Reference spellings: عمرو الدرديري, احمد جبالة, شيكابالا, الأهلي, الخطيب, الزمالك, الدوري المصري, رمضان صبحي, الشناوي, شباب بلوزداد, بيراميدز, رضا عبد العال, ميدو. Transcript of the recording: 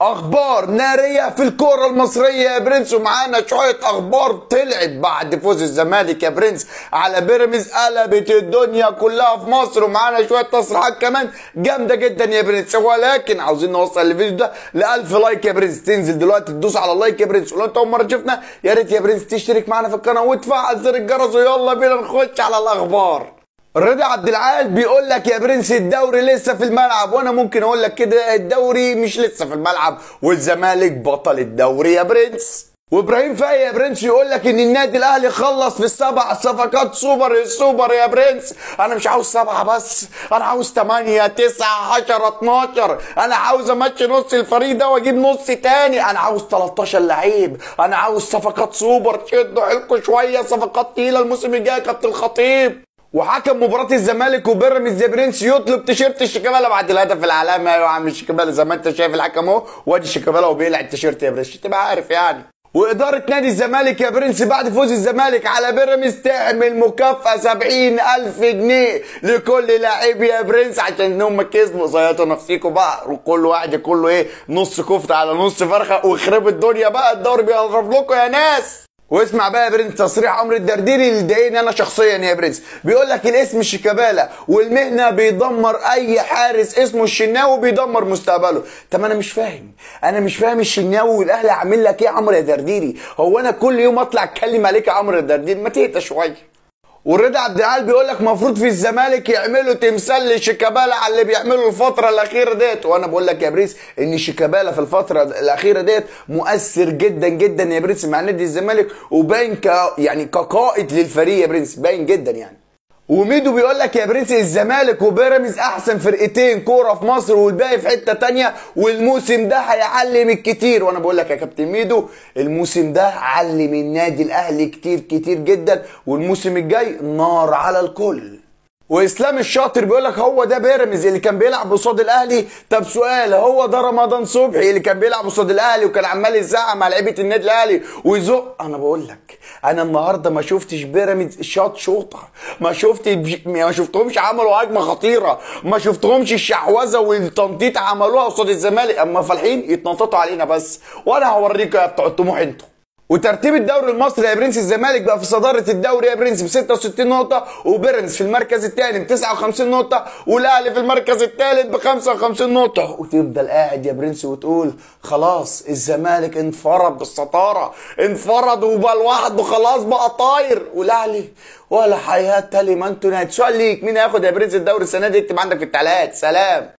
اخبار ناريه في الكره المصريه يا برنس، ومعانا شويه اخبار طلعت بعد فوز الزمالك يا برنس على بيراميدز، قلبت الدنيا كلها في مصر، ومعانا شويه تصريحات كمان جامده جدا يا برنس. ولكن عاوزين نوصل الفيديو ده ل 1000 لايك يا برنس، تنزل دلوقتي تدوس على اللايك يا برنس، ولو انت اول مره شفنا يا ريت يا برنس تشترك معانا في القناه وتفعل زر الجرس. ويلا بينا نخش على الاخبار. رضا عبد العال بيقول لك يا برنس الدوري لسه في الملعب، وانا ممكن اقول لك كده الدوري مش لسه في الملعب، والزمالك بطل الدوري يا برنس. وابراهيم فايق يا برنس يقول لك ان النادي الاهلي خلص في السبع صفقات سوبر السوبر يا برنس. انا مش عاوز 7 بس، انا عاوز 8 9 10 12، انا عاوز امشي نص الفريق ده واجيب نص تاني، انا عاوز 13 لعيب، انا عاوز صفقات سوبر، شدوا حيلكم شويه صفقات تقيله الموسم الجاي. كابتن الخطيب وحكم مباراة الزمالك وبيراميدز يا برنس يطلب تيشيرت شيكابالا بعد الهدف العالمي. ايوه يا عم شيكابالا، زي ما انت شايف الحكم اهو، وادي شيكابالا وبيقلع التيشيرت يا برنس، تبقى عارف يعني. واداره نادي الزمالك يا برنس بعد فوز الزمالك على بيراميدز تعمل مكافاه 70000 جنيه لكل لاعب يا برنس، عشان هم كسبوا. زيطوا نفسيكم بقى، وكل واحد كله ايه، نص كفته على نص فرخه، ويخرب الدنيا بقى، الدوري بيقرب لكم يا ناس. واسمع بقى يا برنس تصريح عمرو الدرديري اللي ضايقني انا شخصيا يا برنس، بيقول لك الاسم شيكابالا والمهنه بيدمر اي حارس اسمه الشناوي، بيدمر مستقبله. طب انا مش فاهم، الشناوي والاهلي عامل لك ايه يا عمرو يا درديري؟ هو انا كل يوم اطلع اتكلم عليك يا عمرو الدرديري؟ ما تهدى شويه. ورضا عبد العال بيقول لك المفروض في الزمالك يعملوا تمثال لشيكابالا على اللي بيعمله الفتره الاخيره ديت، وانا بقول لك يا برنس ان شيكابالا في الفتره الاخيره ديت مؤثر جدا جدا يا برنس مع نادي الزمالك، وباين يعني كقائد للفريق يا برنس، باين جدا يعني. وميدو بيقول لك يا برنس الزمالك وبيراميدز احسن فرقتين كوره في مصر، والباقي في حته ثانيه، والموسم ده هيعلم الكتير. وانا بقول لك يا كابتن ميدو الموسم ده علم النادي الاهلي كتير كتير جدا، والموسم الجاي نار على الكل. واسلام الشاطر بيقول لك هو ده بيراميدز اللي كان بيلعب قصاد الاهلي؟ طب سؤال، هو ده رمضان صبحي اللي كان بيلعب قصاد الاهلي وكان عمال يزعق مع لعيبه النادي الاهلي ويزق؟ انا بقول لك انا النهارده ما شفتش بيراميدز شوطه، ما شفتهمش عملوا هجمه خطيره، ما شفتهمش الشعوذه والتنطيط عملوها قصاد الزمالك، اما فالحين يتنططوا علينا بس، وانا هوريكم يا بتوع الطموح انتوا. وترتيب الدوري المصري يا برنس، الزمالك بقى في صداره الدوري يا برنس ب 66 نقطه، وبيراميدز في المركز الثاني ب 59 نقطه، والاهلي في المركز الثالث ب 55 نقطه. وتفضل قاعد يا برنس وتقول خلاص الزمالك انفرد بالصداره، انفرد وبقى لوحده خلاص بقى طاير، والاهلي ولا حياه لمن تنادي. سؤال ليك، مين هياخد يا برنس الدوري السنه دي؟ اكتب عندك في التعليقات. سلام.